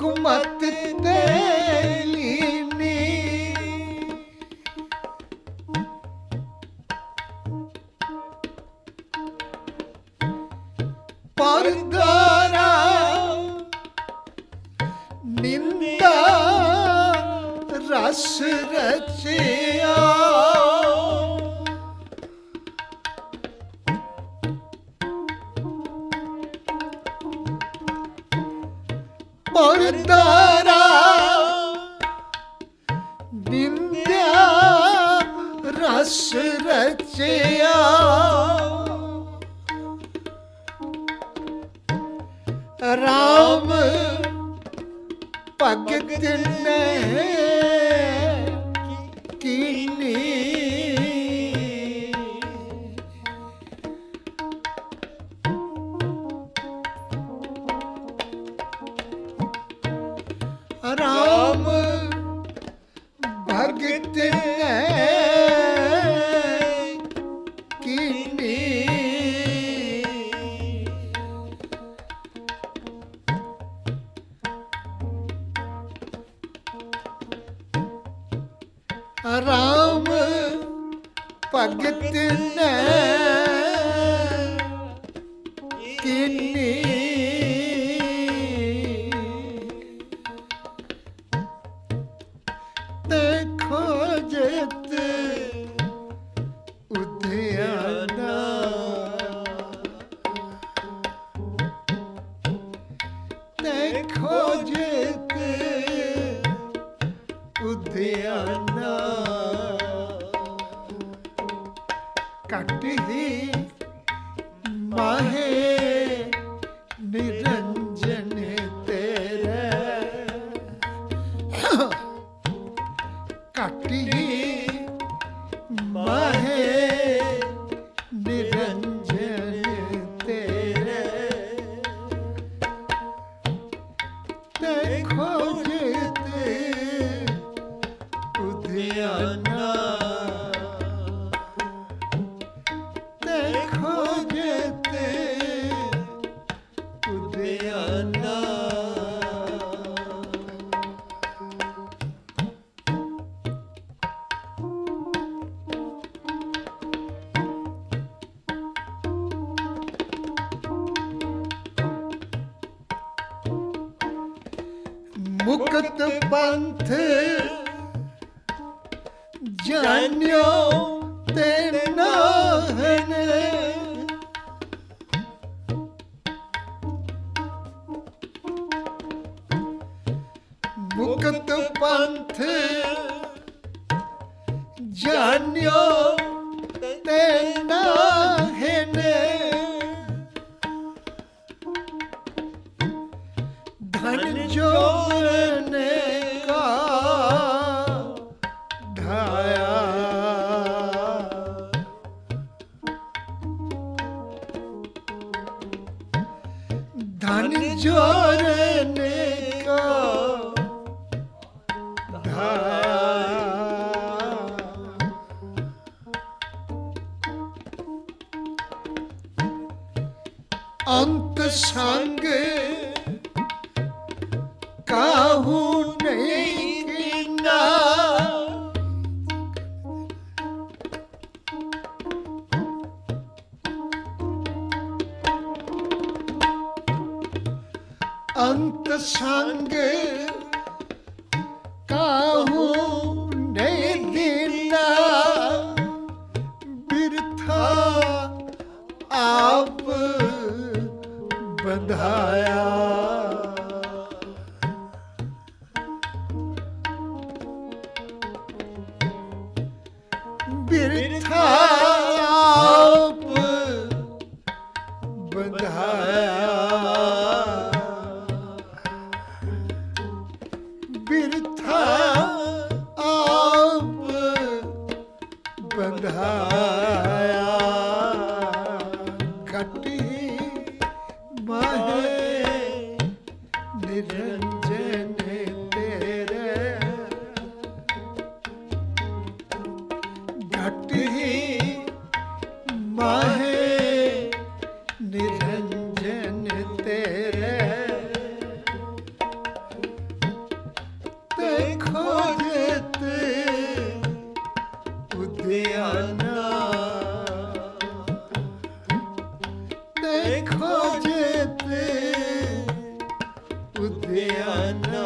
कुमत तेलीनी परदारा निंदा रस रचिया परदारा निंदा रस रचिया राम भगत ने कीनी राम भगत ने राम भगत ने कीनी ते खोजत उद्याना ते खोजत उद्याना कटही माहे निरंजन तेरे कटही माहे निरंजन तेरे देखो जिते उद्याना मुक्त पंथ जान्यो ते नाहन मुक्त पंथ जान्यो ते नाहन धन जो धन जोरने का अंत संग काहू नहीं कीना अंत संग काहू नहीं दीना बिरथा आप बधाया बिरथा आप बधाया बिरथा आप बंधाया कटी माहे निरंजन तेरे कटी माहे निरंजन तेरे खोजते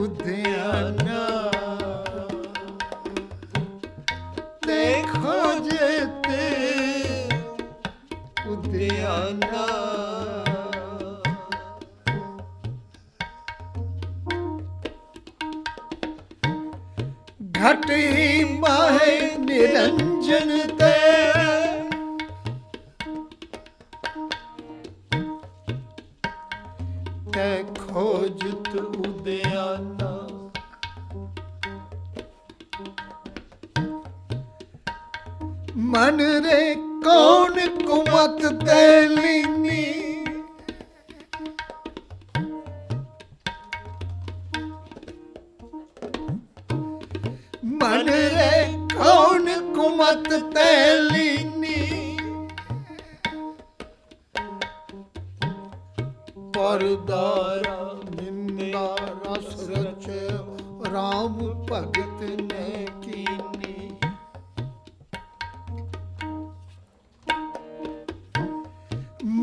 उद्याना घटी माहे निरंजन ते खोजत उदयाना मन रे कौन कुमत तैलिनी मन रे कौन कुमत तैलिनी परदारा निंदा रस रचे राम भगत ने कीनी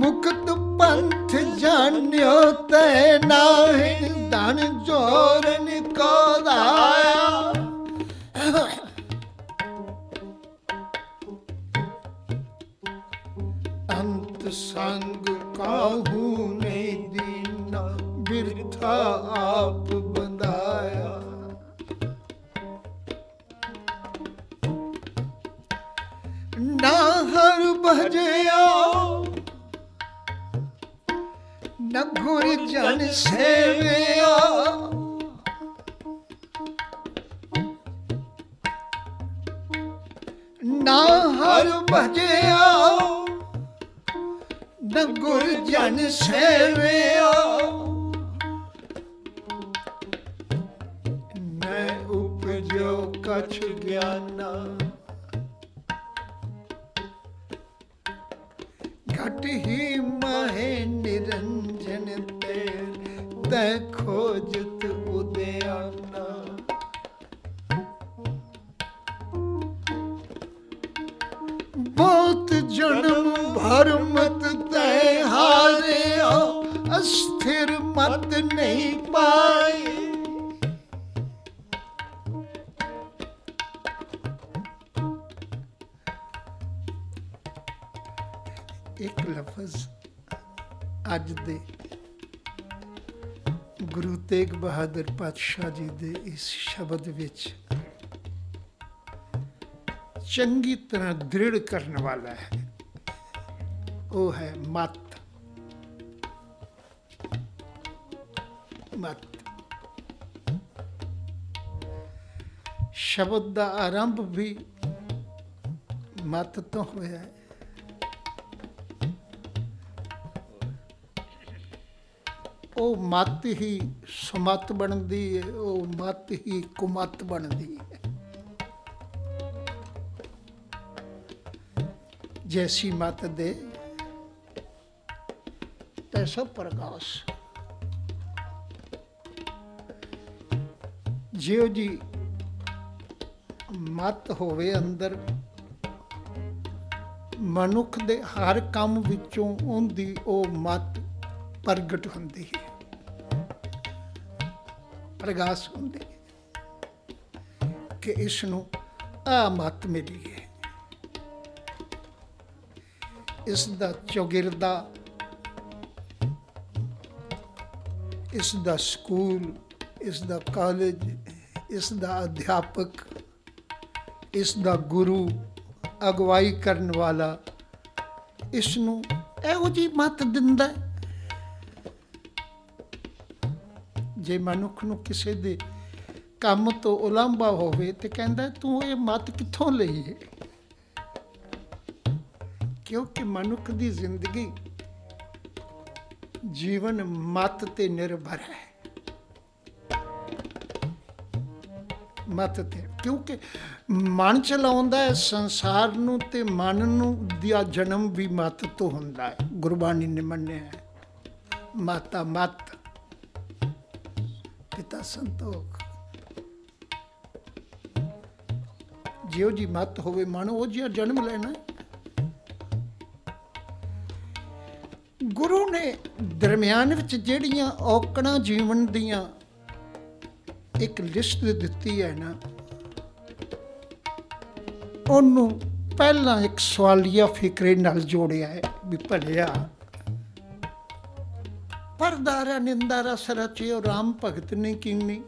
मुक्त पंथ जान्यो ते नाहिं धन जोरन को दाया अंत संग काहू ने दीना बिरथा आप बंधाया ना हर भजया न गुर जन सेविया ना हर भजया न गुर जन सेविया मैं उपजो कछ ज्ञाना घट ही माहे निरंजन ते तै खोजत उदयाना बहुत जन्म भर मत तै हारे अस्थिर मत नहीं पाए एक लफज अज दे गुरु तेग बहादुर पातशाह जी दे इस शब्द विच चंगी तरह दृढ़ करने वाला है वो है मत मत शब्द का आरंभ भी मत तो होया है ਉਹ ਮੱਤ ही सुमत बनती है ਉਹ ਮੱਤ ही कुमत बनती है जैसी मत दे तैसा प्रकाश ਜਿਉ जी मत ਹੋਵੇ अंदर ਮਨੁੱਖ ਦੇ हर काम ਵਿੱਚੋਂ ਉਹਦੀ ਉਹ मत प्रगट होंदी है प्रकाश होंदी है कि इसनूं आ मत मिली है इसदा चौगिरदा इसदा स्कूल इसदा कॉलेज इसदा अध्यापक इसदा गुरु अगवाई करने वाला इसनूं इहो जी मत दिंदा है जे मनुख नूं किसी दे काम तो उलांभा होवे ते कहंदा तू ये मत कित्थों लई है क्योंकि मनुख दी जिंदगी जीवन मत ते निर्भर है मत ते क्योंकि मन चलाउंदा है संसार नूं ते मन नूं दिया जन्म भी मत तो हुंदा है गुरबाणी ने मन्ने है माता मत पिता संतोख जिहो जी मत होवे मन ओ जिहा जन्म लेना गुरु ने दरमियान विच जिहड़ियां औकड़ां जीवन दियां एक लिस्ट दित्ती है ना ओनू पहला एक सवालिया फिकरे नाल जोड़िया है भी पढ़िया पर दारा निंदारा सरचियो राम भगत ने किन्नी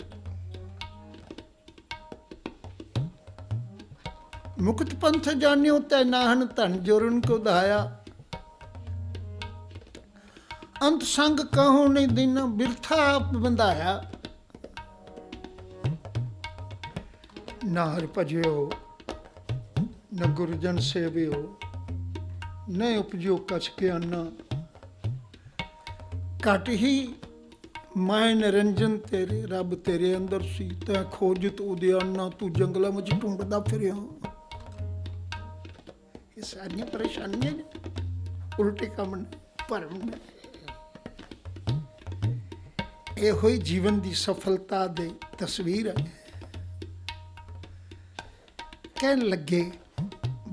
मुक्त पंथ जानियो तै नाहन धन जुरन को दाया अंत संग कहो ने दिन बिरथा आप बंधाया ना हर भजियो न गुरुजन सेवियो न उपजियो कछ के अन्ना घट ही माय निरंजन तेरे रब तेरे अंदर सी तै खोज तू दयाना तू जंगलों में ढूंढदा फिरिया। ये सारी परेशानियां उल्टे काम भरम यह होई जीवन की सफलता दे तस्वीर है। कहन लगे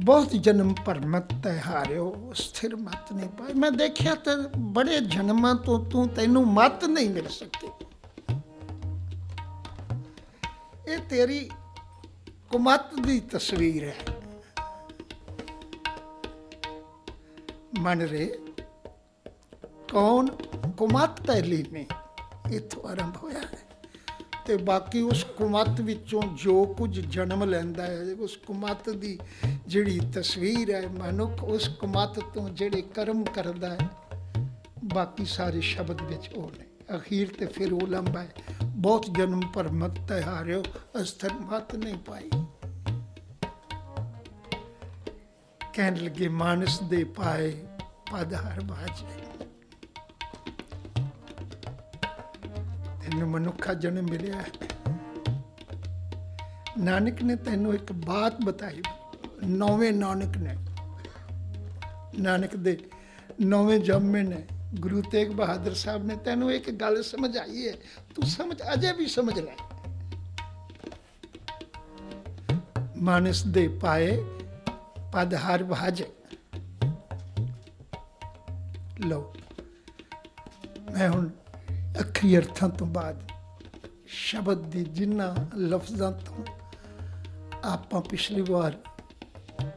बहुत जन्म परमत तै हारियो स्थिर मत नहीं पाई। मैं देखिया ते बड़े जन्मां तो तू तैनूं मत नहीं मिल सकती। ये तेरी कुमत दी तस्वीर है। मन रे कौन कुमत तै लीनी इत्थों आरंभ होया है ते बाकी उस कुमत विचों जो कुछ जन्म लैंदा है उस कुमत दी जिहड़ी तस्वीर है मनुख उस कुमत तो जिहड़े कर्म करदा है बाकी सारे शब्द विच ओह ने अखीर ते फिर ओह लंबा है बहुत जन्म पर मत तै हारियो अस्थिर मत नहीं पाई। कहन लगे मानस दे पाए पद हर बाजे तेनू मनुखा जन्म मिलिया है। नानक ने तेनू एक बात बताई नौवें नानक ने नानक दे नौवें जामे ने गुरु तेग बहादुर साहब ने तेनू एक गल समझ आई है तू समझ अजे भी समझ ले। मानस दे पाए पद हर भाजे। लो मैं हुण अखरी अर्थां तो बाद शब्द दी जिन्ना लफ्जां तो आपां पिछली बार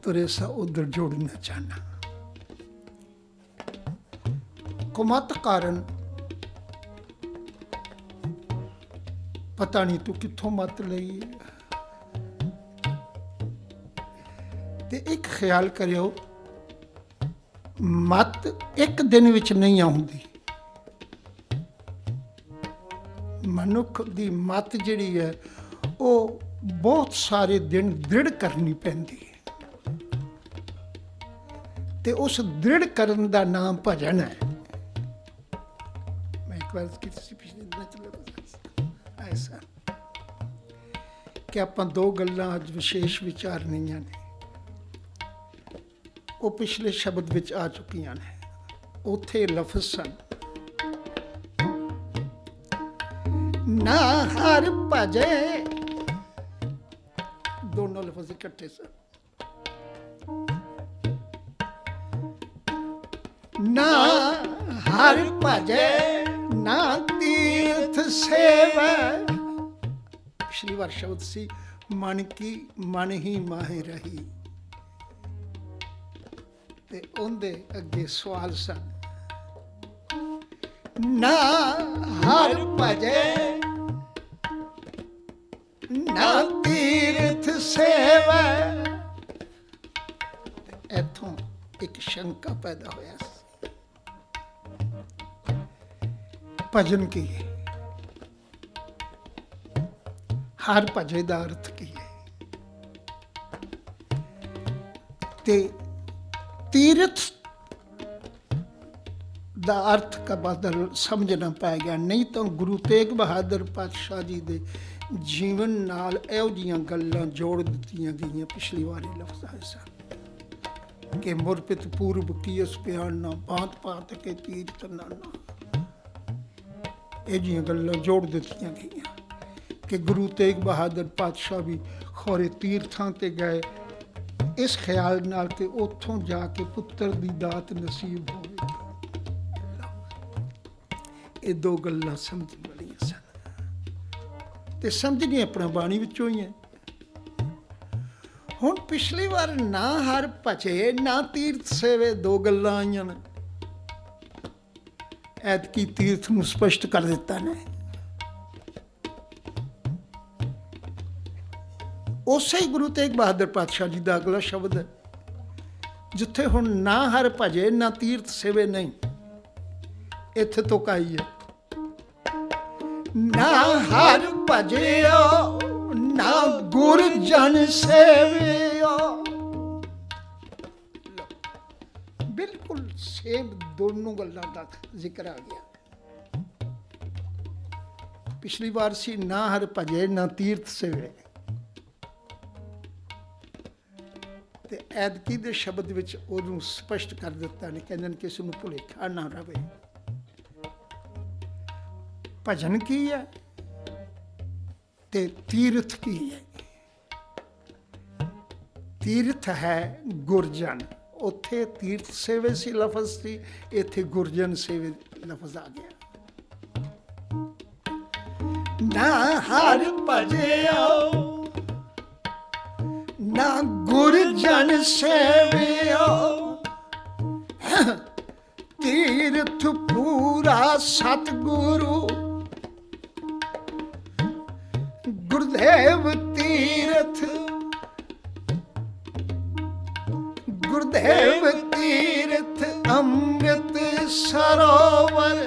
तुरे सा उधर जोड़ना चाहना। कुमत कारण पता नहीं तू कित्थों मत लई ते एक ख्याल करियो मत एक दिन विच नहीं आउंदी। मनुख दी मत जिहड़ी है वो बहुत सारे दिन दृढ़ करनी पैंदी है ते उस दृढ़ करन दा नाम भजन है। मैं एक बार किसी पिछले दिन ऐसा कि आपां दो गल्लां अज विशेष विचारनियां ने वो पिछले शब्द विच आ चुकियां ने। उत्थे लफ्ज सन ना हर भजे दोनों लफ्ज इकट्ठे से ना हर भजे ना तीर्थ सेवा। पिछली बार शब्द सी मन की मन ही माहे रही ते उनके अगे सवाल सन ना हर भजे ना तीर्थ सेवा। इत्थों एक शंका पैदा होया भजन की है हर भजे का अर्थ की है ते तीर्थ दा अर्थ का बदल समझना पै गया। नहीं तो गुरु तेग बहादुर पातशाह जी दे जीवन नाल इहो जिहियां गल्लां जोड़ दित्तियां गईयां पिछली वारी लफ्जां सन कि मुरपित पूर्व की उस प्यान ना भांत भांत के तीर्थ नाना इहो जिहियां गल्लां जोड़ दित्तियां गईयां कि गुरु तेग बहादुर पातशाह भी खोरे तीर्थां ते गए इस ख्याल नाल कि उत्थों जाके पुत्र दी दात नसीब होवे। ये दो गल्लां समझण वालियां सन ते समझणीआं अपना बाणी विचों ही है। हूँ पिछली बार ना हर भचे ना तीर्थ सेवे दो गल्लां आईयां ने। ऐतकी तीर्थ नूं स्पष्ट कर दिता ने। उसे ही गुरु तेग बहादुर पातशाह जी का अगला शब्द है जिथे हुण ना हर भजे ना तीर्थ सेवे नहीं, इत्थे तो कही है ना हर भजे ना गुरजन सेवे। बिल्कुल सेम दोनों गल्लां दा जिक्र आ गया। पिछली बार सी ना हर भजे ना तीर्थ सेवे, ते ऐदकी दे शब्द विच उहनूं स्पष्ट कर दिता ने। कहंदे ने किसी नूं भुलेखा ना रहे भजन की है ते तीर्थ की है। तीर्थ है गुरजन, उत्थे तीर्थ सेवे सी लफज सी, इत्थे गुरजन सेवे लफज आ गया। ना हर भजियो ना गुरजन सेवियो तीर्थ पूरा सतगुरु गुरदेव तीर्थ। गुरदेव तीर्थ अमृत सरोवर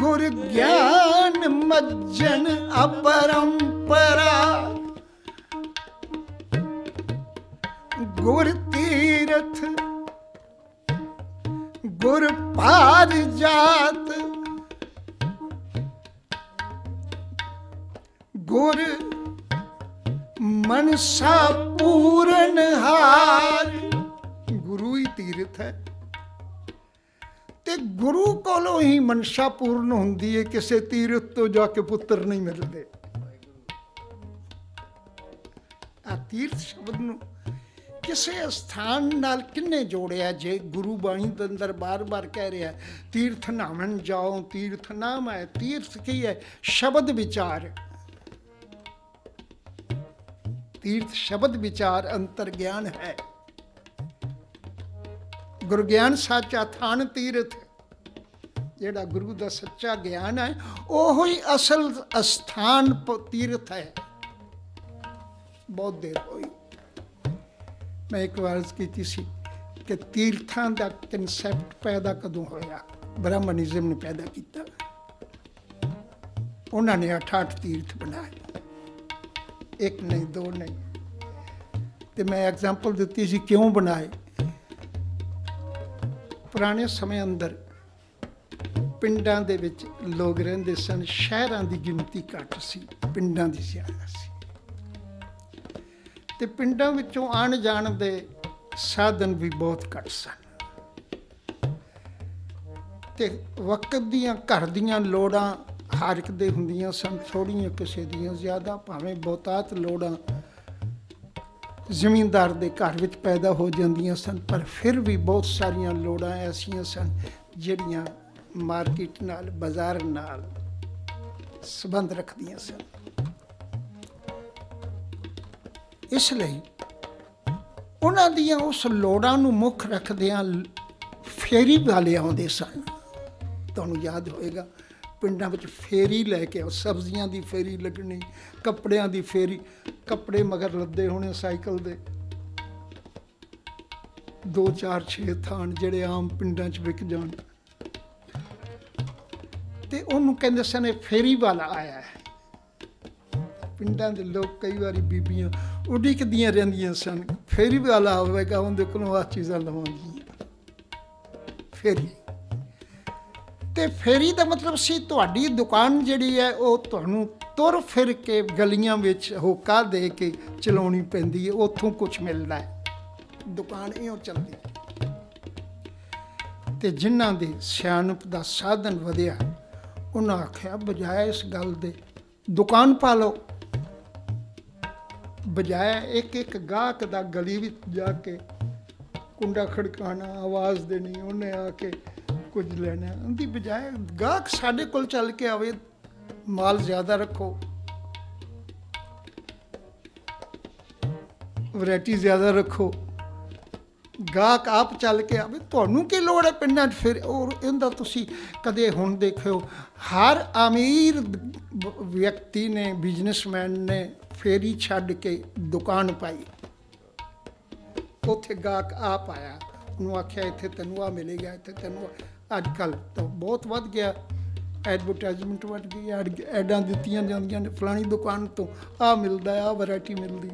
गुर ज्ञान मज्जन अपरम परा गुर तीर्थ गुर पार जात गुर मनसा पूर्ण हार। गुरु ही तीर्थ है ते गुरु कोलों ही मनसा पूर्ण होंदी है। किसी तीर्थ तो जाके पुत्र नहीं मिलते। तीर्थ शब्द नूं किसे स्थान नाल किन्ने जोड़िया? जे गुरु बाणी दे अंदर बार बार कह रहा है तीर्थ नामन जाओ, तीर्थ नाम है। तीर्थ की है शब्द विचार। तीर्थ शब्द विचार अंतर्ज्ञान है। गुरु ज्ञान साचा थान तीर्थ, जेड़ा गुरु का सच्चा ज्ञान है ओह ही असल स्थान तीर्थ है। बहुत देर हुई मैं एक वारज की सी कि तीर्थां का कंसैप्ट पैदा कदों होया? ब्रह्मनिज्म ने पैदा किया। उन्होंने 8-8 तीर्थ बनाए, एक नहीं दो नहीं। तो मैं एग्जाम्पल दिती सी क्यों बनाए। पुराने समय अंदर पिंडां दे विच लोग रहिंदे सन, शहरां दी गिणती घट सी, पिंडां दी ज्यादा सी। तो पिंडों विचों आण जाण दे साधन भी बहुत घट सन। तो वक्त दियां घर दियां लोड़ां हर एक दे हुंदियां सन, थोड़ियां किसी दियां ज़्यादा। भावें बहुतात लोड़ां जमींदार दे घर विच पैदा हो जांदियां सन, पर फिर भी बहुत सारियां लोड़ां ऐसियां सन जिहड़ियां मार्केट नाल बाज़ार नाल संबंध रखदियां सन। इसलिए उन्हां दियां उस लोड़ां नूं मुख रखदियां फेरी वाले आउंदे सन। तुहानूं याद होएगा पिंडां विच फेरी लैके आओ, सब्जियां दी फेरी लगनी, कपड़ियां दी फेरी, कपड़े मगर लद्दे होने साइकिल दे। 2-4-6 थान जिहड़े आम पिंडां च विक जाण ते उहनूं कहंदे सन फेरी वाला आया है। पिंडां दे लोग कई बारी बीबियां उडिकदियां रहिंदियां सन फेरी वाला आवेगा, उहदे कोलों आह चीज़ां लवांगीआं। फेरी ते फेरी दा मतलब सी तुहाडी दुकान जिहड़ी है ओह तुहानूं तुर फिर के गलियां विच होका दे के चलाउणी पैंदी है, उत्थों कुछ मिलदा है। दुकान इहो चलदी है। ते जिन्हां दे सियाणप दा साधन वधिया उन्हां आखिया बजाय इस गल दे दुकान पा लो, बजाय एक एक गाहक दा गली विच जाके कुंडा खड़काना आवाज़ देनी उन्हें आके कुछ लेना, उनकी बजाय गाहक साढ़े कोल चल के आवे। माल ज़्यादा रखो, वैरायटी ज़्यादा रखो, गाहक आप चल के आवे, तुहानू की लोड़ है पिंडां 'च फिर और इंदा तुसीं कदे हुण देखिओ हर अमीर व्यक्ति ने बिजनेसमैन ने फेरी छड्ड के दुकान पाई, उत्थे गाहक आप आया, उन्होंने आख्या इत्थे तैनूं आ मिलेगा, इत्थे तैनूं अजकल तो बहुत वध गया, एडवरटाइजमेंट वध गई, एडां दित्तियां जांदियां ने फलाणी दुकान तो आ मिलदा आ वैरायटी मिलदी।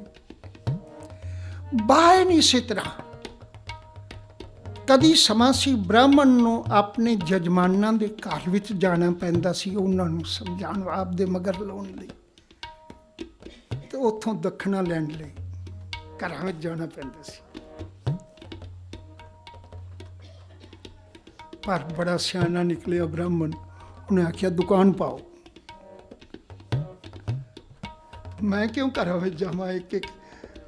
बाहर नहीं इस तरह कदी समासी ब्राह्मण नूं अपने जजमानां दे घर विच जाना पैंदा सी उन्हां नूं समझाण आपदे मगर लाउण लई ते उत्थों दक्षिणा लैण लई घरां विच जाना पैंदा सी। पर बड़ा सियाना निकलिया ब्राह्मण, उन्हें आखिया दुकान पाओ, मैं क्यों घरां विच जावां एक एक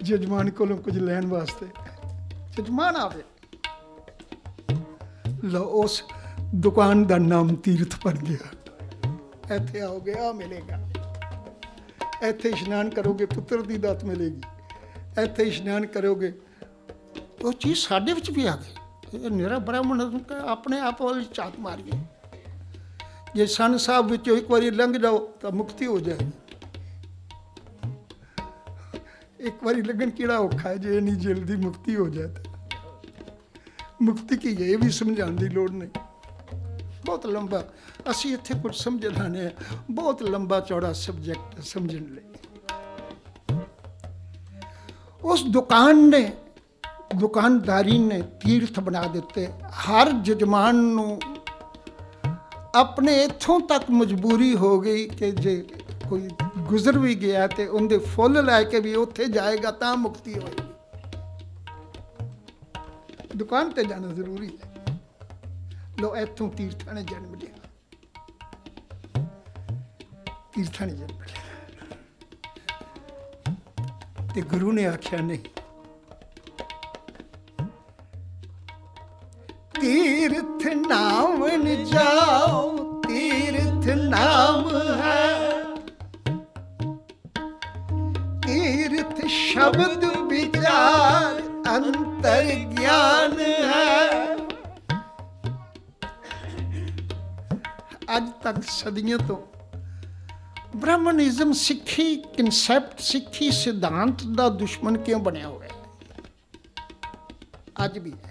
जजमान कोलों कुछ लैण वास्ते, जजमान आवे। लो उस दुकान का नाम तीर्थ बन गया, इत्थे आओगे आ मिलेगा, इत्थे इशनान करोगे पुत्र की दात मिलेगी, इत्थे इशनान करोगे वो चीज़ साडे विच भी आ गई। मेरा ब्राह्मण अपने आप वाली चात मारिए, जे सन साहब विचों एक बार लंघ जाओ तो मुक्ति हो जाएगी। एक बार लगन किड़ा औखा है, जे नहीं जल्दी मुक्ति हो जाए, मुक्ति की है ये भी समझाने की लोड़ नहीं। बहुत लंबा असी इत्थे कुछ समझ लाने बहुत लंबा चौड़ा सबजैक्ट समझने लगे। उस दुकान ने दुकानदारी ने तीर्थ बना देते, हर जजमान नू अपने इत्थों तक मजबूरी हो गई कि जे कोई गुजर भी गया तो उनके फुल लैके भी उत्थे जाएगा तो मुक्ति होगी। दुकान ते जाना जरूरी है। लो इतों तीर्था ने जन्म लिया, तीर्था ने जन्म लिया ते गुरु ने आख्या नहीं, तीर्थ नाम न जाओ, तीर्थ नाम है, तीर्थ शब्द विचार अंतर ज्ञान है। अज तक सदियों तो ब्राह्मणिज्म सिखी कंसैप्ट सिखी सिद्धांत का दुश्मन क्यों बनया हुआ है? अज भी है।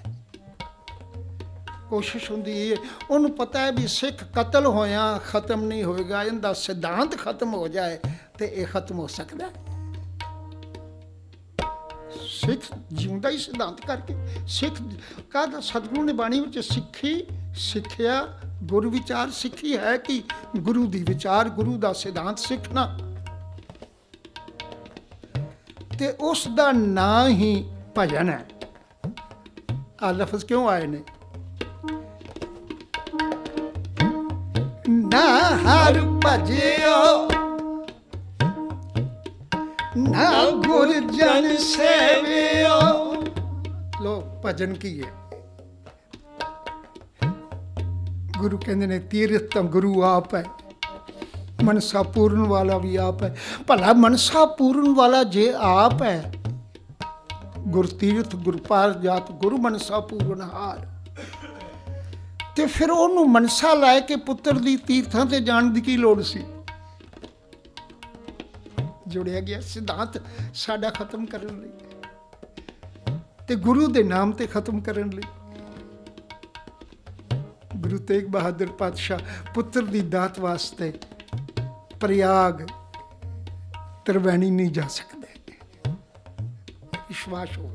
कोशिश होती है, उन्हें पता है भी सिख कतल होया खत्म नहीं होएगा, इनका सिद्धांत खत्म हो जाए तो यह खत्म हो सकता है। सिख जीवंदा ही सिद्धांत करके सिख का सतगुरु ने बाणी में सिखी सिख्या गुर विचार सिखी है कि गुरु दी विचार गुरु दा सिद्धांत सीखना ते उस दा ना ही भजन है। आ लफ्ज क्यों आए ने? ना हर भजियो ना गुरजन सेवियो। लो भजन की है। गुरु कहते हैं तीर्थ तो गुरु आप है, मनसा पूरन वाला भी आप है। भला मनसा पूरन वाला जे आप है, गुरतीर्थ गुरपार जात गुरु मनसा पूरन हार, तो फिर ओनू मनसा लाए के पुत्र दी तीर्थां ते जाण दी की लोड़ सी? जुड़िया गया सिद्धांत साडा खत्म करन लई ते गुरु दे नाम ते खत्म करन लई। गुरु तेग बहादुर पातशाह पुत्र दी दात वास्ते प्रयाग त्रिवेणी नहीं जा सकते, विश्वास हो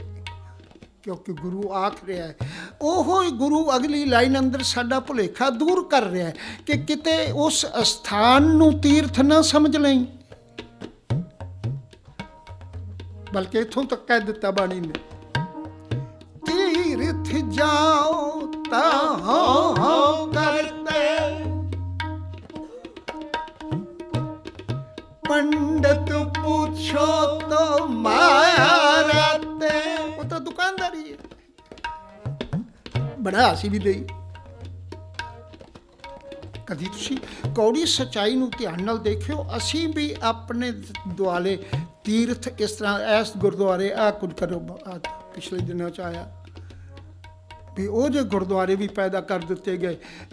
क्योंकि गुरु आख रहा है। ओहो गुरु अगली लाइन अंदर साडा भुलेखा दूर कर रहा है कि किते उस स्थान नू तीर्थ ना समझ लई, बल्कि इथों तक कह दिता बाणी ने, तीर्थ जाओ ता हो करते पंडित पूछो तो माया रहते। वो तो दुकानदारी है, बड़ा हासी भी दई। कभी तुसी कौड़ी सच्चाई नू ध्यान नाल देखियो। असी भी अपने दुआले तीर्थ इस तरह इस गुरुद्वारे आ कुछ करो पिछले दिनों च आया भी वो जो गुरुद्वारे भी पैदा कर दिते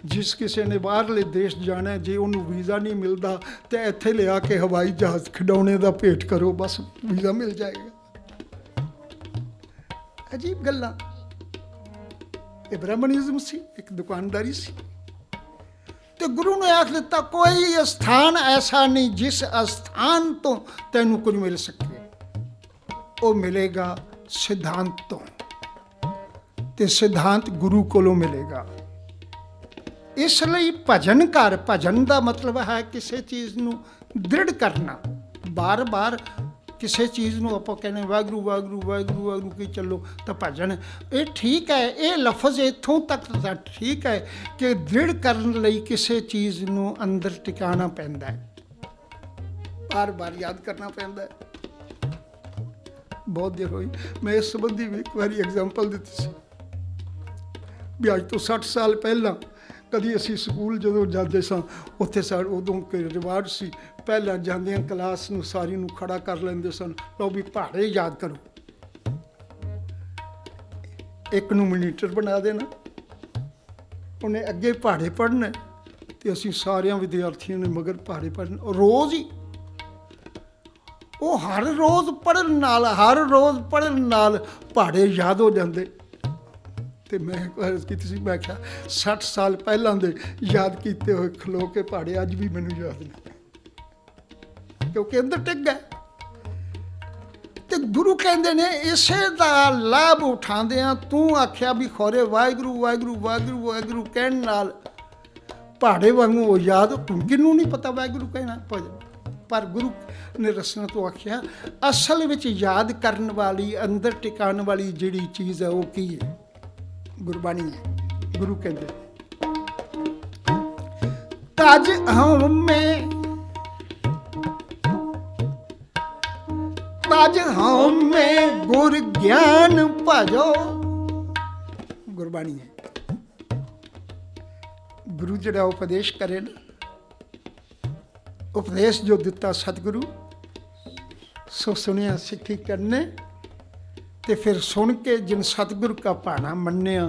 गए जिस किसी ने बाहरले देश जाना है जे उन्होंने वीज़ा नहीं मिलता तो इत्थे लिया के हवाई जहाज़ खिडौने का भेंट करो बस वीज़ा मिल जाएगा। अजीब गल्लां। ये ब्राह्मणिज्म सी, एक दुकानदारी सी। तो गुरु ने आख दिता कोई स्थान ऐसा नहीं जिस स्थान तो तेनू कुछ मिल सके, वो मिलेगा सिद्धांत तो, ते सिद्धांत गुरु कोलों मिलेगा। इसलिए भजन कर, भजन का मतलब है किसी चीज़ नू दृढ़ करना, बार बार किसी चीज़ नू आपां कहने वाहगुरू वाहगुरू वाहगुरू वाहगुरू की चलो तो भजन। ये ठीक है, ये लफज इतों तक ठीक है कि दृढ़ करने लई किसी चीज़ नू अंदर टिकाना पैंदा है, बार बार याद करना पैंदा है। बहुत देर हुई, मैं इस संबंधी भी एक बारी एग्जाम्पल दिती सी भी अज तो 60 साल पहला कभी असी स्कूल जो जाते सते उदों के रिवाज से पहला जांदियां क्लास में सारी नू खड़ा कर लेंदे सन, लो भी पहाड़े याद करो। एक नू मनीटर बना देना, उन्हें अगे पहाड़े पढ़ना तो असी सारे विद्यार्थियों ने मगर पहाड़े पढ़ना रोज़ ही। वो हर रोज़ पढ़न नाल पहाड़े याद हो जाते। तो मैं अर्ज की, मैं क्या 60 साल पहला दे याद किए हुए खलो के पहाड़े अज भी मैं याद नहीं, क्योंकि अंदर टिक गए। तो गुरु कहते ने इस लाभ उठाद तू आख्या भी खौरे वाहगुरू वाहगुरू वाहगुरू वाहगुरू कहने नाल पहाड़े वागू याद, किनू नहीं पता वाहगुरू कहना भजन। पर गुरु ने रसना तो आख्या असल में याद करने वाली, अंदर टिकाने वाली जी चीज़ है वो की है? गुरबाणी है। गुरु कहते तज हमें गुर ज्ञान भजो। गुरबाणी है। गुरु जरा उपदेश करे ना, उपदेश जो दिता सतगुरु सो सुनिया सिखी करने, तो फिर सुन के जिन सतगुरु का भाणा मन्निया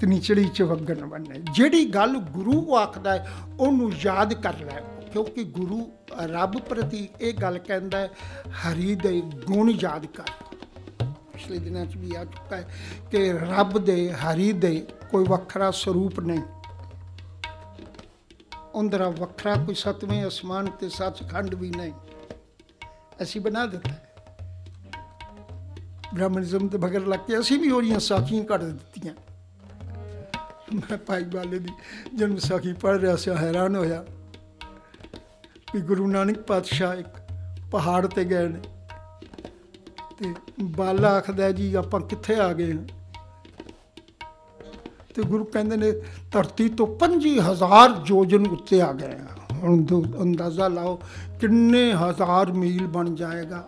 तो निचड़ी च वगन बने। जिहड़ी गल गुरु आखदा है उन्होंने याद कर लै, क्योंकि गुरु रब प्रति ये गल कहता है हरि दे गुण याद कर। पिछले दिनों भी आ चुका है कि रब दे हरि दे कोई वखरा स्वरूप नहीं, उनका वखरा कोई सतवें आसमान ते सचखंड भी नहीं। असी बना दिता है ब्राह्मणिज्म तो बगैर लग के असी भी हो रही साखियां कट दित्तियां। मैं भाई बाले की जन्म साखी पढ़ रहा सी, हैरान होया कि गुरु नानक पातशाह एक पहाड़ ते गए ने ते बाला आखदा जी आपां कित्थे आ गए हैं? तो गुरु कहंदे ने धरती तो 50,000 योजन उत्ते आ गए हैं। हुण अंदाज़ा लाओ किन्ने हज़ार मील बन जाएगा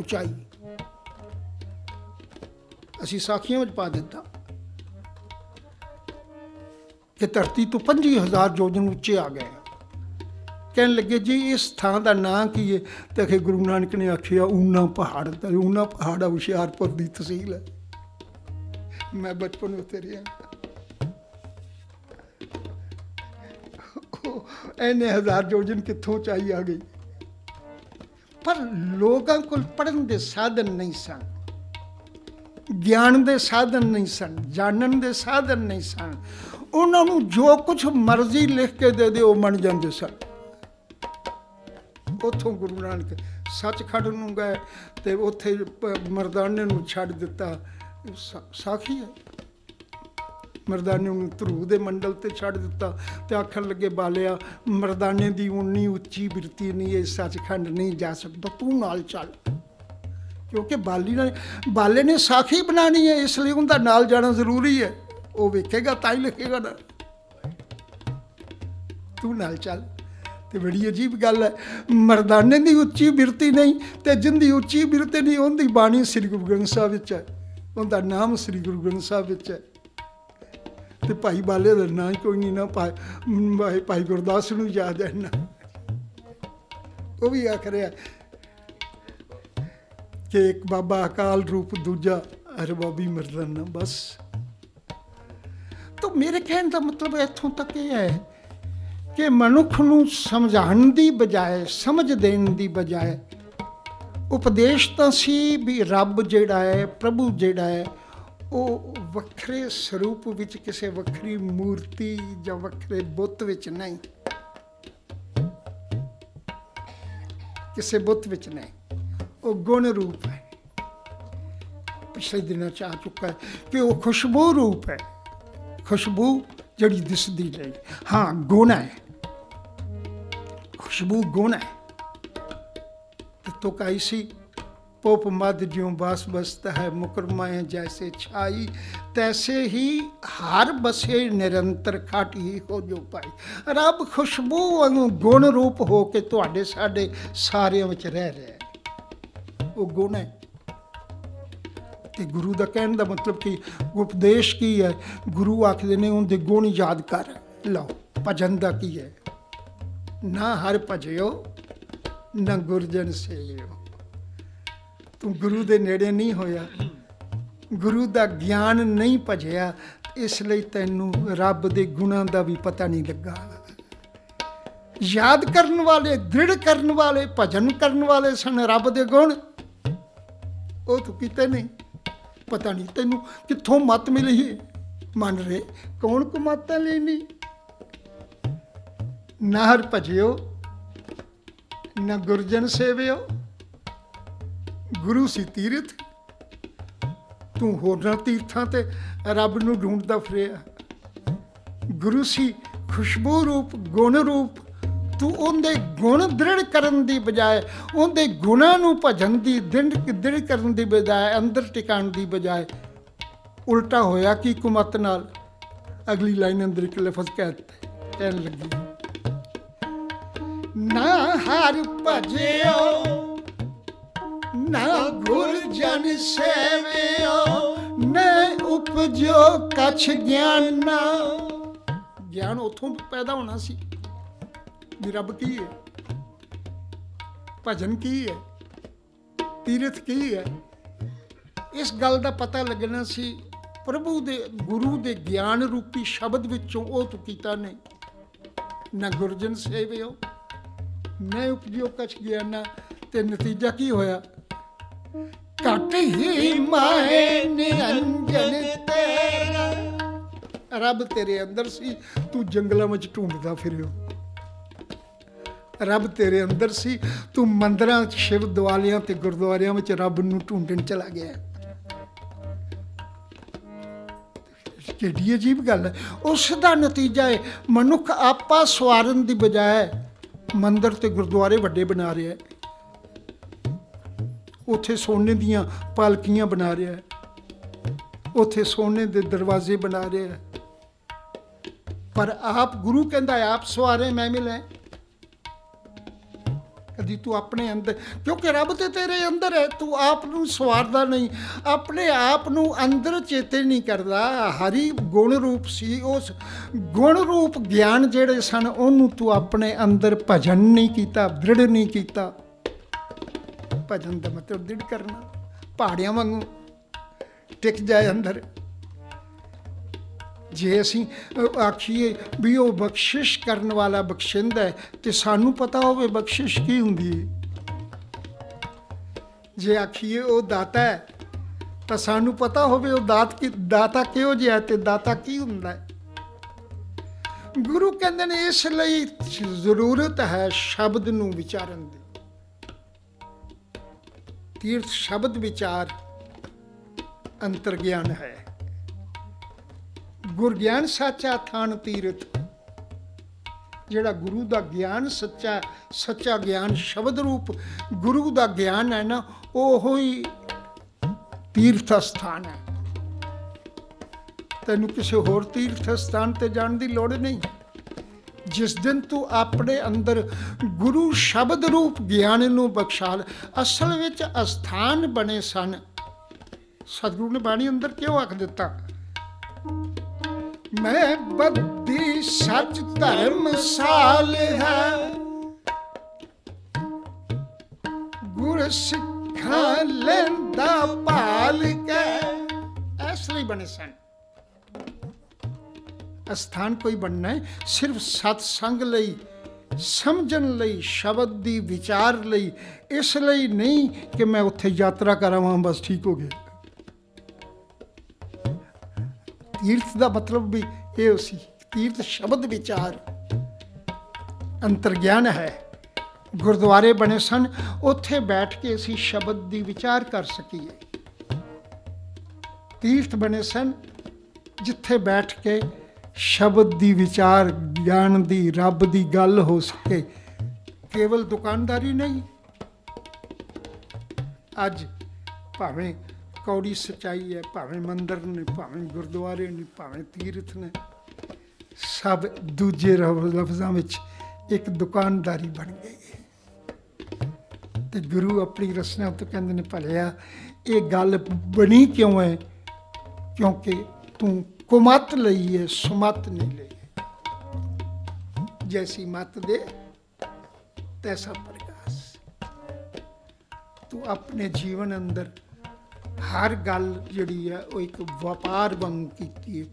उचाई। असी साखियों में पा दिता कि धरती तो 50,000 योजन उच्चे आ गए। कह लगे जी इस थान का नाम की है? तो आखिर गुरु नानक ने आखिया ऊना पहाड़। ऊना पहाड़ हुशियारपुर की तहसील है। मैं बचपन में उत्थे रहा। इन्ने हज़ार योजन कितों चाई आ गई, पर लोगों को पढ़न के साधन नहीं सन, ज्ञान के साधन नहीं सन, जानन के साधन नहीं सन। उन्होंने जो कुछ मर्जी लिख के दे दे मन जाते सन। उतों गुरु नानक सचखंड में गए तो उत्थे मरदाने को छड्ड दिता। साखी है। मरदाने ध्रुव के मंडल से छड्ड दिता तो आखन लगे बालिया मरदाने की उन्नी उच्ची बिरती नहीं है, सचखंड नहीं जा सकता, तू नाल चल। क्योंकि बाले ने साखी बनानी है, इसलिए उनका नाल जाना जरूरी है। वो वेखेगा ताई लिखेगा ना, तू नाल चल। तो बड़ी अजीब गल है, मरदाने की उच्ची बिरती नहीं तो जिंदी उच्ची बिरती नहीं उनकी बाणी श्री गुरु ग्रंथ साहब विच है, उनका नाम श्री गुरु ग्रंथ साहब विच है। तो भाई बाले का ना कोई नहीं ना भाई गुरदास याद है ना, वो भी आख रहा कि एक बाबा अकाल रूप दूजा हरबाबी मर्दाना, बस। तो मेरे कहने का मतलब इथों तक यह है कि मनुख नूं समझाने की बजाय, समझ देने की बजाय, उपदेश तो सी भी रब जिहड़ा है, प्रभु जिहड़ा है, वह वखरे स्वरूप विच किसी वखरी मूर्ति या वखरे बुत विच नहीं, किसी बुत विच नहीं, वो गुण रूप है। पिछले दिनों आ चुका है कि वो खुशबू रूप है, खुशबू जड़ी दिसदी नहीं, हाँ गुण है, खुशबू गुण है। तो कैसी पोप मद ज्यों बस बसता है मुकरमाएँ जैसे छाई, तैसे ही हार बसे निरंतर खाटी हो जो पाई। रब खुशबू गुण रूप हो के तुहाडे साडे सारे विच रह रहा है, वो गुण है। तो गुरु का कहने का मतलब कि उपदेश की है, गुरु आखदे ने उनके गुण याद कर लो। भजन का की है, ना हर भजयो ना गुरजन सेवियो। तू गुरु दे नेड़े नहीं होया, गुरु दा ज्ञान नहीं भजया, इसलिए तैनू रब दे गुणों दा भी पता नहीं लगा। याद करन वाले, दृढ़ करन वाले, भजन करन वाले सन रब दे गुण, वो तू किते नहीं, पता नहीं तैनू कित्थों मत मिली है। मन रहे कौन को मत लेनी, ना हर भजयो ना गुरजन सेवियो। गुरु सी तीर्थ, तू होरना तीर्थां ते रब नूं ढूंढदा फिरिया। गुरु सी खुशबू रूप, गुण रूप, तू उनके गुण दृढ़ करन दी बजाय, उनके गुणों नूं भजन दी दृढ़ करन दी बजाय, अंदर टिकाण दी बजाय, उल्टा होया कि कुमत नाल। अगली लाइन अंदर एक लफज कहन लगी, ना हर भजयो ना गुरजन सेवियो, न उपजो कछ ज्ञाना। ज्ञान उतों पैदा होना सी भी रब की है, भजन की है, तीर्थ की है। इस गल का पता लगना सी प्रभु दे गुरु दे ज्ञान रूपी शब्द विचों, वो तू कीता नहीं। ना गुरजन सेवियो मैं उपजो कछ ज्ञाना, ते नतीजा की होया, घट ही माहे निरंजन तेरा। रब तेरे अंदर सी, तू जंगलों में ढूंढदा फिरियो। रब तेरे अंदर सी, तू मंदिरों शिव दुआलियां ते गुरुद्वारियां में रब नूं ढूंढण चला गया। केडी अजीब गल है। उसका नतीजा है मनुख आपा सवारन दी बजाय मंदिर ते गुरुद्वारे वड्डे बना रहा है, उत्थे सोने दियां पालकियां बना रहा है, उत्थे सोने दे दरवाजे बना रहा है। पर आप, गुरु कहंदा है आप सवारे मैं मिले। कदी तू अपने अंदर, क्योंकि रब ते तेरे अंदर है, तू आप नूं सवारदा नहीं, अपने आप नूं अंदर चेते नहीं करदा। हरी गुण रूप सी, उस गुण रूप ज्ञान जिहड़े सन उहनूं तू अपने अंदर भजन नहीं कीता, दृढ़ नहीं कीता। भजन दा मतलब दृढ़ करना, पहाड़ियां वांगू टिक जाए अंदर। जे असी आखिए भी वह बख्शिश करने वाला बख्शिंदा है, तो सानू पता होवे बख्शिश की हुंदी है। जे आखिए वह दाता है, तो सानू पता होवे वह दाता किहो जिहा है, तो दाता की हुंदा है। गुरु कहंदे ने इसलिए जरूरत है शब्द नूं विचारन दी। तीर्थ शब्द विचार अंतर्ग्यान है। गुर ज्ञान सच्चा थान तीर्थ, जिहड़ा गुरु का ज्ञान सच्चा, सच्चा ज्ञान शब्द रूप गुरु का ज्ञान है ना, वो ही तीर्थ स्थान है। तेनू किसी होर तीर्थ स्थान ते जाण दी लोड़ नहीं। जिस दिन तू अपने अंदर गुरु शब्द रूप ज्ञान नू बख्शाल, असल विच अस्थान बने सन। सतगुरु ने बाणी अंदर क्यों आख दिता, मैं बद्दी सच धर्मशाल है, गुर सिख ਅੱਖਾਂ ਲੈਂਦਾ ਭਾਲ ਕੇ ਇਸ ਲਈ ਬਣੇ ਸਨ। ਅਸਥਾਨ ਕੋਈ ਬਣਨਾ ਹੈ ਸਿਰਫ ਸਤ ਸੰਗ ਲਈ, समझन लई, शब्द दी विचार लई, इसलिए नहीं कि मैं उत्थे यात्रा करावां बस ठीक हो गया। तीर्थ दा मतलब भी ये उसी तीर्थ शब्द विचार अंतर्ज्ञान है। गुरुद्वारे बने सन उत्थे बैठ के असी शब्द दी विचार कर सकीए। तीर्थ बने सन जिथे बैठ के शब्द दी विचार, ज्ञान दी, रब दी गल हो सके। केवल दुकानदारी नहीं, अज भावें कौड़ी सच्चाई है, भावें मंदिर ने, भावें गुरुद्वारे ने, भावें तीर्थ ने, सब दूजे लफ्जां विच एक दुकानदारी बन गई है। तो गुरु अपनी रचना तो कहंदे ने भलिया ये गल बनी क्यों है? क्योंकि तू कुमत लई है, सुमत नहीं लई है। जैसी मत दे तैसा प्रकाश। तू अपने जीवन अंदर हर गल जिहड़ी है वो एक व्यापार वांग कीती है,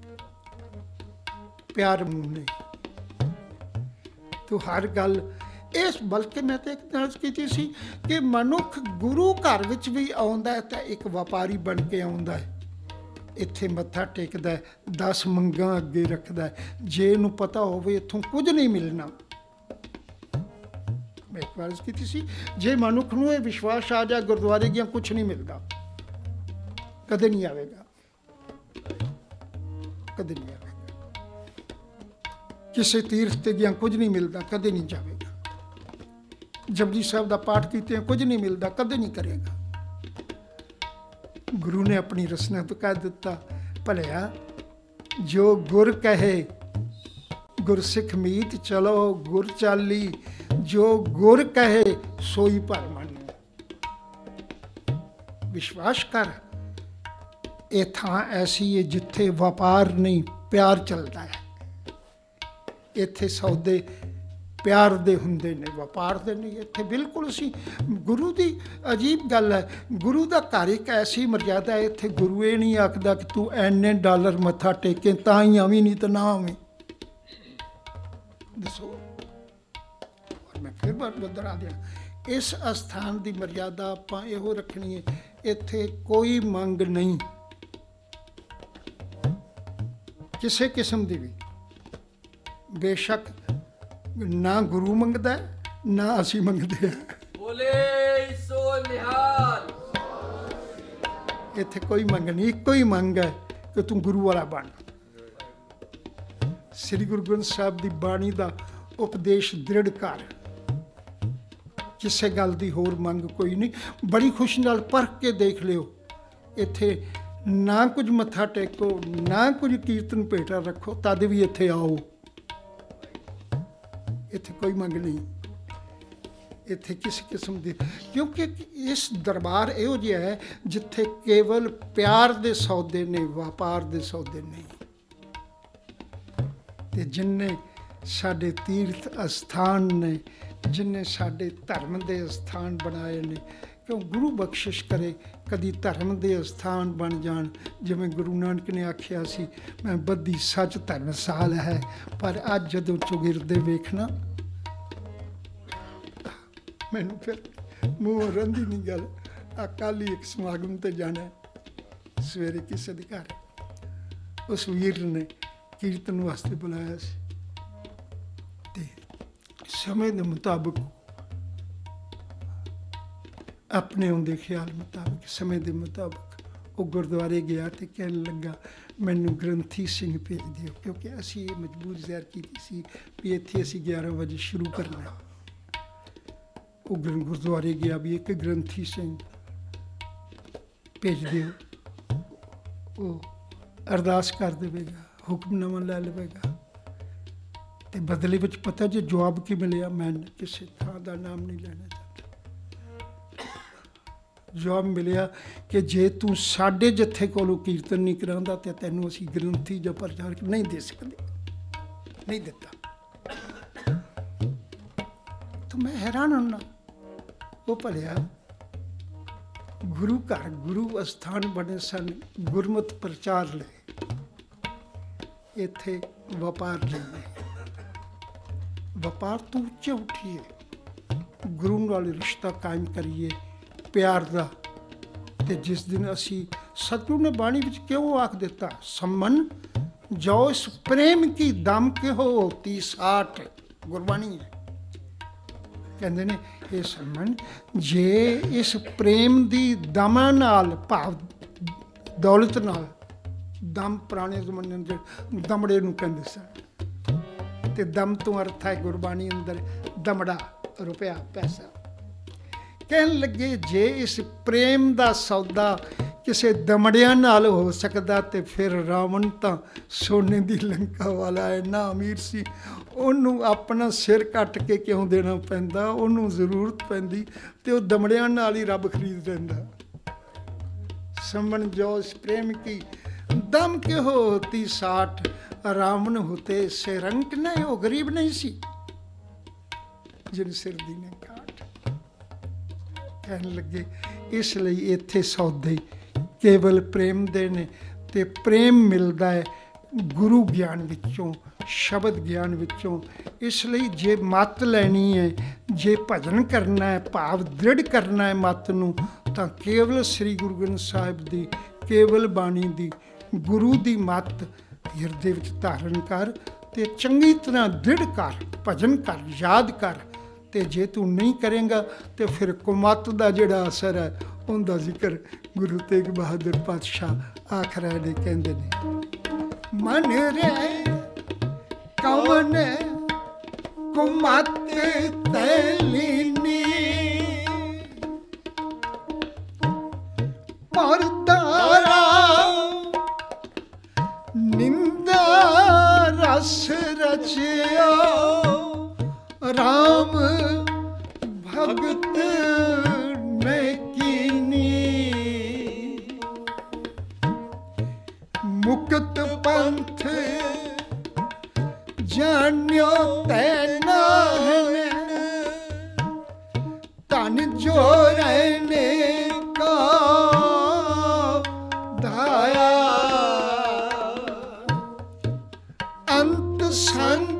प्यार नहीं। तू हर गल इस बल्कि मैं तो एक अर्ज कीती सी कि मनुख गुरु घर विच भी आउंदा है तो एक व्यापारी बन के आउंदा है। इत्थे मत्था टेकदा है, 10 मंगां अगे रखदा है, जे नूं पता होवे इत्थों कुछ नहीं मिलना। मैं एक वार कीती सी जे मनुख नूं ये विश्वास आ जा गुरुद्वारे गिया कुछ नहीं मिलता, कदे नहीं आवेगा, कदे नहीं आवेगा। किसी तीर्थ ते गिया कुछ नहीं मिलता, कदे नहीं जावेगा। जपजी साहिब दा पाठ कीते कुछ नहीं मिलता, कदे नहीं करेगा। गुरु ने अपनी रचना तो कह दिता भलिया जो गुर कहे गुरसिख मीत चलो गुर चाली, जो गुर कहे सोई पर मन। विश्वास कर ये थां ऐसी है जिथे व्यापार नहीं प्यार चलता है। इत्थे सौदे प्यार दे हुंदे ने, व्यापार दे नहीं। इत्थे बिल्कुल सी गुरु दी अजीब गल है। गुरु दा घर एक ऐसी मर्यादा है, इत्थे गुरु ये नहीं आखदा कि तू एने डॉलर मत्था टेके तां ही आवीं नहीं तो ना आवीं। दसो और मैं फिर बार बदरा दिया इस अस्थान दी मर्यादा आपां इहो रखनी है इत्थे कोई मंग नहीं किसी किस्म दी भी। बेशक ना गुरु मंगता है ना असी मंगते हैं। बोले सो निहाल। इत्थे कोई मंग नहीं, एको ही मंग है कि तू गुरु वाला बन। श्री गुरु ग्रंथ साहिब की बाणी का उपदेश दृढ़ कर, किसी गल की होर मंग कोई नहीं। बड़ी खुशी नाल परख के देख लियो, इत्थे ना कुछ मत्था टेको ना कुछ कीर्तन भेटा रखो तद भी इत्थे आओ। इत्थे कोई मंग नहीं, इत्थे किसी किस्म की, क्योंकि इस दरबार इहो जिहा है जिथे केवल प्यार दे सौदे ने, व्यापार दे सौदे नहीं। ते जिन्ने साडे तीर्थ अस्थान ने, जिन्ने साडे धर्म दे अस्थान बनाए ने, क्यों गुरु बख्शिश करे कदी धर्म दे अस्थान बन जान। जिवें गुरु नानक ने आखिया सी मैं बद्दी सच धर्मसाल है, पर अज जदों चुगिरदे वेखना मैनूं फिर मूँह रंधी नहीं गल। कल ही एक समागम ते जाना है सवेरे किसी दे घर, उस वीर ने कीर्तन वास्ते बुलाया सी ते समय दे मुताबिक अपने उनके ख्याल मुताबिक समय के मुताबिक वो गुरुद्वारे गया तो कह लगा मैनू ग्रंथी सिंह भेज दियो, क्योंकि असी ये मजबूर ज़ाहिर की सी भी इत्थे असी 11 बजे शुरू करना। वो गुरुद्वारे गया भी एक ग्रंथी सिंह भेज दियो, वो अरदास कर देगा, हुक्मनामा लै लेगा। तो बदले में पता जो जवाब की मिले, मैं किसी थां का नाम नहीं लेना। जवाब मिलिया कि जे तू साढ़े जत्थे कोलों कीर्तन नहीं करांदा तो तेनों असी ग्रंथी जां प्रचारक नहीं दे सकते, नहीं दिता। तो मैं हैरान हुन्ना वो भलिया गुरु घर गुरु अस्थान बने सन गुरमत प्रचार ले, इत्थे वपार नहीं है। वपार तो उच्चे उठिए, गुरु नाल रिश्ता कायम करिए प्यार दा। ते जिस दिन असी सतगुरु ने बाणी विच क्यों आख दिता सम्मन जो इस प्रेम की दाम के हो 30-60 गुरबाणी है। कहते हैं ये सम्मन जे इस प्रेम की दमा नाल भाव दौलत नाल दम पुराने जमाने दमड़े नूं कहंदे सन ते दम तो अर्थ है गुरबाणी अंदर दमड़ा रुपया पैसा। कहन लगे जे इस प्रेम का सौदा किसी दमड़िया नाल हो सकता तो फिर रावण तो सोने की लंका वाला इन्ना अमीर सी, उन्हों अपना सिर कट के क्यों देना पैंदा, उन्होंने जरूरत पैंदी ते वो दमड़िया नाल ही रब खरीद लेंदा। समन जो इस प्रेम की दम के होती 60 रावण होते से रंग नहीं, वो गरीब नहीं सी जिन सिर दी ने काट। कहन लगे इसलिए इत्थे सौदे केवल प्रेम देने ते प्रेम मिलता है गुरु ज्ञान विचों शब्द ज्ञान विचों। इसलिए जे मत लैनी है, जे भजन करना है, भाव दृढ़ करना है मत नूं, तां केवल श्री गुरु ग्रंथ साहिब दी केवल बाणी दी गुरु दी मत हिरदे विच धारण कर ते चंगी तरह दृढ़ कर, भजन कर, याद कर। ते जे तू नहीं करेगा तो फिर कुमत का जिहड़ा असर है उनका जिक्र गुरु तेग बहादुर पातशाह आखरा ने कहते हैं मन रे कवन कुमत तैलीनी परदारा निंदा रस रचिया राम भगत मुक्त पंथ जान्यो तैना तन जो रहने का धाया अंत संग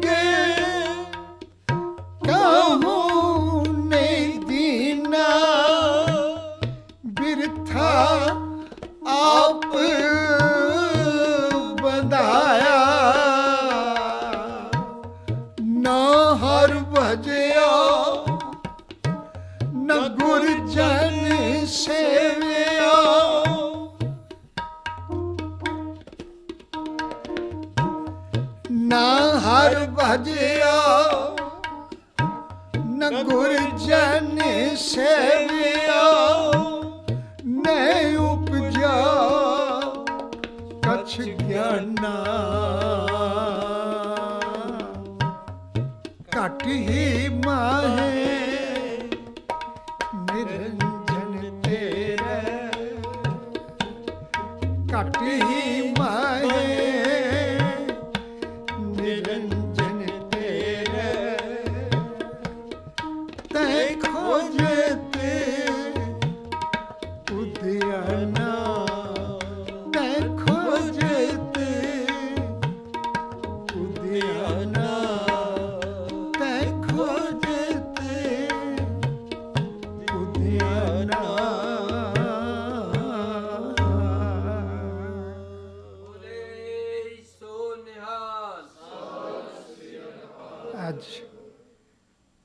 कहूं ने दीना बिरथा आप न गुरजन सेविया न उपजा कछ ज्ञाना घट ही माहे निरंजन तेरे घट ही माहे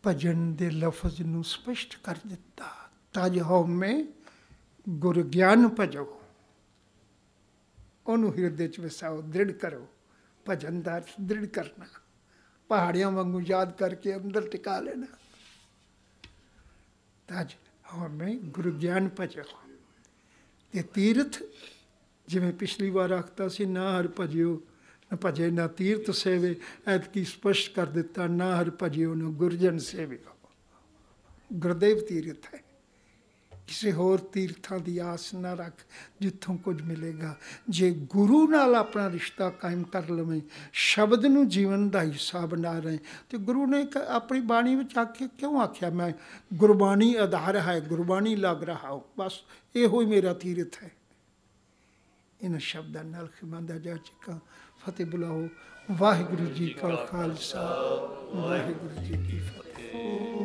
भजन दे लफज नू स्पष्ट कर दिता। तज हो में गुरु ज्ञान भजो, उन्होंने हिरदे च वसाओ, दृढ़ करो। भजन दा दृढ़ करना, पहाड़ियों वांगू याद करके अंदर टिका लेना। तज हो में गुरु ज्ञान भजो। ते तीर्थ जिमें पिछली बार आखता सी ना हर भजियो भजे ना तीर्थ सेवे, ऐतकी स्पष्ट कर दिता ना हर भजियो न गुरजन सेवे। गुरुदेव तीर्थ है, किसी होर तीर्थां दी आस ना रख जित्थों कुछ मिलेगा। जे गुरु नाल अपना रिश्ता कायम कर लवें, शब्द नूं जीवन दा हिस्सा बना रहे। तो गुरु ने अपनी बाणी विच आखे क्यों आख्या मैं गुरबाणी आधार है, गुरबाणी लग रहा हो, बस इहो मेरा तीर्थ है। इन शब्दां नाल खिमांदा जा चुका। फतेह बुलाओ, वाहिगुरु जी का खालसा वाहिगुरु जी की फतेह।